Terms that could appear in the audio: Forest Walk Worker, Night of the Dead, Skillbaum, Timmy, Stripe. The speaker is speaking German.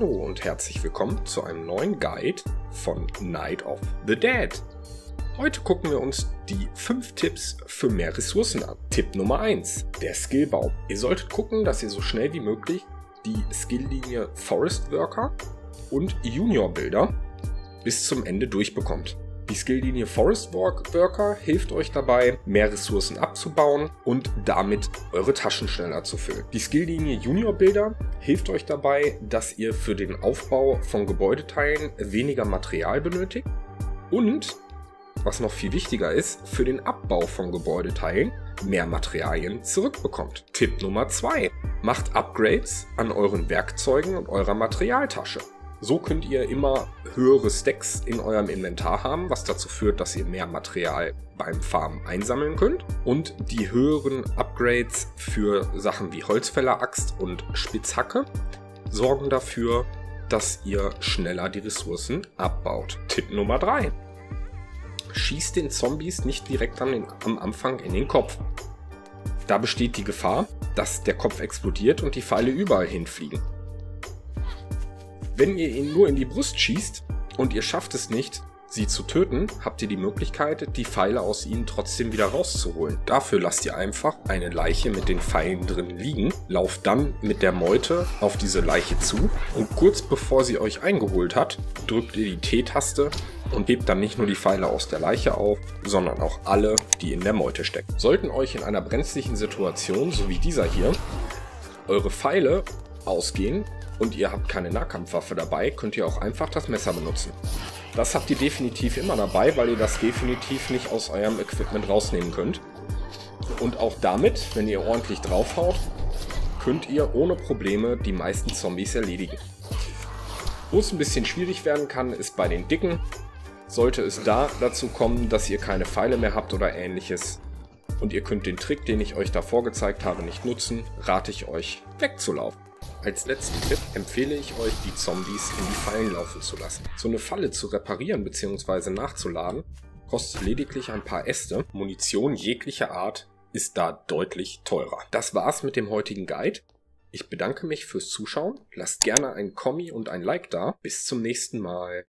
Hallo und herzlich willkommen zu einem neuen Guide von Night of the Dead. Heute gucken wir uns die 5 Tipps für mehr Ressourcen an. Tipp Nummer 1, der Skillbaum. Ihr solltet gucken, dass ihr so schnell wie möglich die Skilllinie Forest Worker und Junior Builder bis zum Ende durchbekommt. Die Skilllinie Forest Walk Worker hilft euch dabei, mehr Ressourcen abzubauen und damit eure Taschen schneller zu füllen. Die Skilllinie Junior Builder hilft euch dabei, dass ihr für den Aufbau von Gebäudeteilen weniger Material benötigt und, was noch viel wichtiger ist, für den Abbau von Gebäudeteilen mehr Materialien zurückbekommt. Tipp Nummer 2: Macht Upgrades an euren Werkzeugen und eurer Materialtasche. So könnt ihr immer höhere Stacks in eurem Inventar haben, was dazu führt, dass ihr mehr Material beim Farmen einsammeln könnt. Und die höheren Upgrades für Sachen wie Holzfäller-Axt und Spitzhacke sorgen dafür, dass ihr schneller die Ressourcen abbaut. Tipp Nummer 3. Schießt den Zombies nicht direkt am Anfang in den Kopf. Da besteht die Gefahr, dass der Kopf explodiert und die Pfeile überall hinfliegen. Wenn ihr ihn nur in die Brust schießt und ihr schafft es nicht, sie zu töten, habt ihr die Möglichkeit, die Pfeile aus ihnen trotzdem wieder rauszuholen. Dafür lasst ihr einfach eine Leiche mit den Pfeilen drin liegen, lauft dann mit der Meute auf diese Leiche zu und kurz bevor sie euch eingeholt hat, drückt ihr die T-Taste und hebt dann nicht nur die Pfeile aus der Leiche auf, sondern auch alle, die in der Meute stecken. Sollten euch in einer brenzlichen Situation, so wie dieser hier, eure Pfeile ausgehen, und ihr habt keine Nahkampfwaffe dabei, könnt ihr auch einfach das Messer benutzen. Das habt ihr definitiv immer dabei, weil ihr das definitiv nicht aus eurem Equipment rausnehmen könnt. Und auch damit, wenn ihr ordentlich draufhaut, könnt ihr ohne Probleme die meisten Zombies erledigen. Wo es ein bisschen schwierig werden kann, ist bei den Dicken. Sollte es da dazu kommen, dass ihr keine Pfeile mehr habt oder ähnliches und ihr könnt den Trick, den ich euch davor gezeigt habe, nicht nutzen, rate ich euch, wegzulaufen. Als letzten Tipp empfehle ich euch, die Zombies in die Fallen laufen zu lassen. So eine Falle zu reparieren bzw. nachzuladen, kostet lediglich ein paar Äste. Munition jeglicher Art ist da deutlich teurer. Das war's mit dem heutigen Guide. Ich bedanke mich fürs Zuschauen. Lasst gerne ein Kommi und ein Like da. Bis zum nächsten Mal.